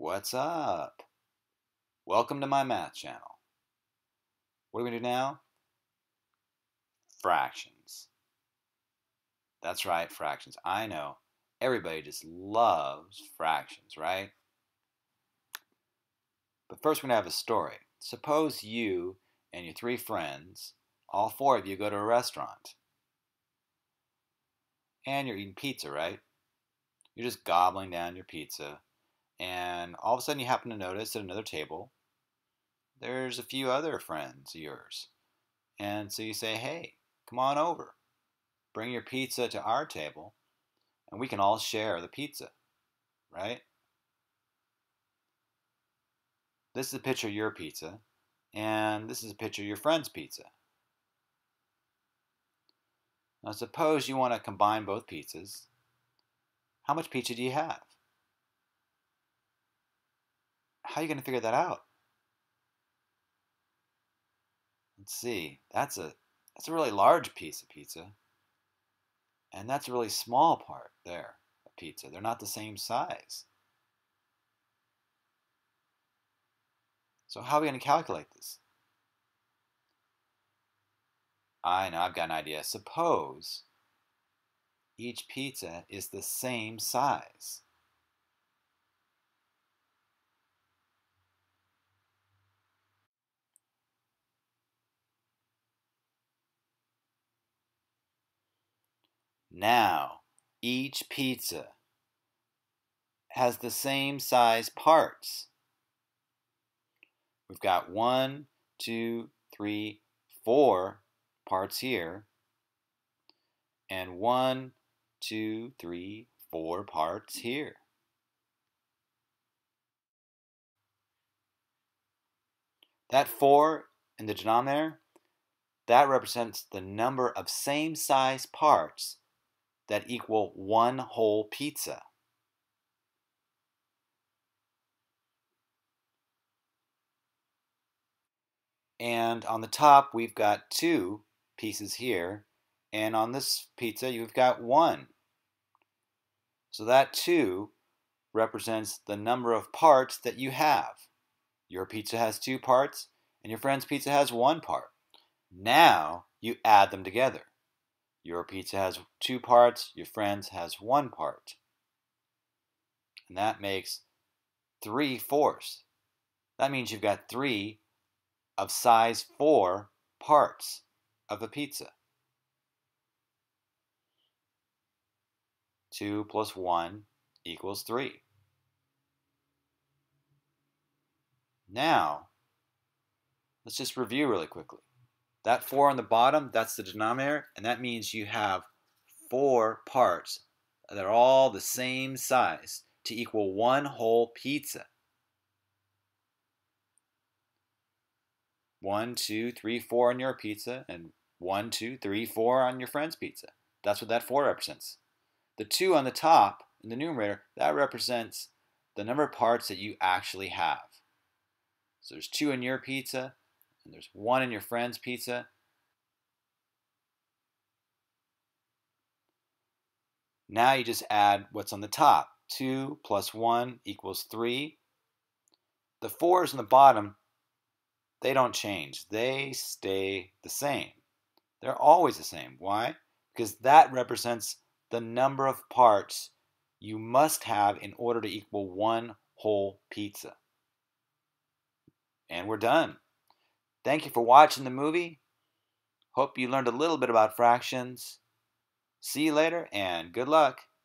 What's up? Welcome to my math channel. What are we going to do now? Fractions. That's right, fractions. I know, everybody just loves fractions, right? But first we're going to have a story. Suppose you and your three friends, all four of you, go to a restaurant. And you're eating pizza, right? You're just gobbling down your pizza. And all of a sudden you happen to notice at another table, there's a few other friends of yours. And so you say, hey, come on over. Bring your pizza to our table, and we can all share the pizza, right? This is a picture of your pizza, and this is a picture of your friend's pizza. Now suppose you want to combine both pizzas. How much pizza do you have? How are you going to figure that out? Let's see. That's a really large piece of pizza. And that's a really small part there of pizza. They're not the same size. So how are we going to calculate this? I know, I've got an idea. Suppose each pizza is the same size. Now, each pizza has the same size parts. We've got 4 parts here, and 4 parts here. That 4 in the denominator, that represents the number of same size parts that equal one whole pizza. And on the top we've got 2 pieces here, and on this pizza you've got 1. So that 2 represents the number of parts that you have. Your pizza has 2 parts and your friend's pizza has 1 part. Now you add them together. Your pizza has 2 parts, your friend's has 1 part. And that makes 3/4. That means you've got 3 of size 4 parts of a pizza. 2 plus 1 equals 3. Now, let's just review really quickly. That 4 on the bottom, that's the denominator, and that means you have 4 parts that are all the same size to equal one whole pizza. 1, 2, 3, 4 on your pizza, and 1, 2, 3, 4 on your friend's pizza. That's what that 4 represents. The 2 on the top, in the numerator, that represents the number of parts that you actually have. So there's 2 in your pizza, and there's 1 in your friend's pizza. Now you just add what's on the top. 2 plus 1 equals 3. The 4s on the bottom, they don't change. They stay the same. They're always the same. Why? Because that represents the number of parts you must have in order to equal one whole pizza. And we're done. Thank you for watching the movie. Hope you learned a little bit about fractions. See you later and good luck.